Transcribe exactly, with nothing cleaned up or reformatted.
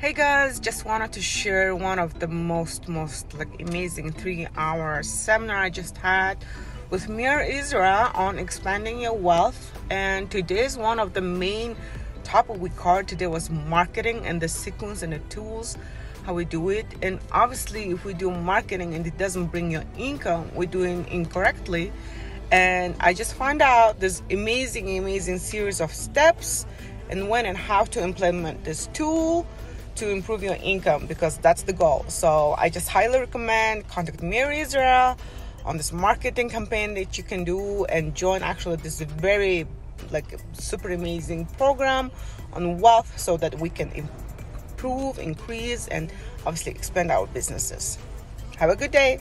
Hey guys, just wanted to share one of the most most like amazing three hour seminar I just had with Meir Ezra on expanding your wealth. And today's one of the main topic we covered today was marketing and the sequence and the tools, how we do it. And obviously if we do marketing and it doesn't bring your income, we're doing incorrectly. And I just found out this amazing amazing series of steps and when and how to implement this tool to improve your income, because that's the goal. So I just highly recommend contact Mary Israel on this marketing campaign that you can do and join actually this very like super amazing program on wealth, so that we can improve, increase, and obviously expand our businesses. Have a good day.